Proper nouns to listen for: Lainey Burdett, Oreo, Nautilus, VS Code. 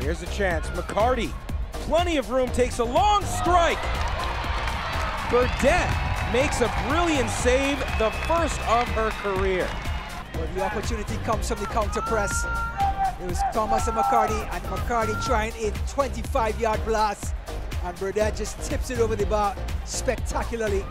Here's a chance. McCarty, plenty of room, takes a long strike. Burdett makes a brilliant save, the first of her career. Well, the opportunity comes from the counter press. It was Thomas and McCarty trying a 25-yard blast, and Burdett just tips it over the bar spectacularly.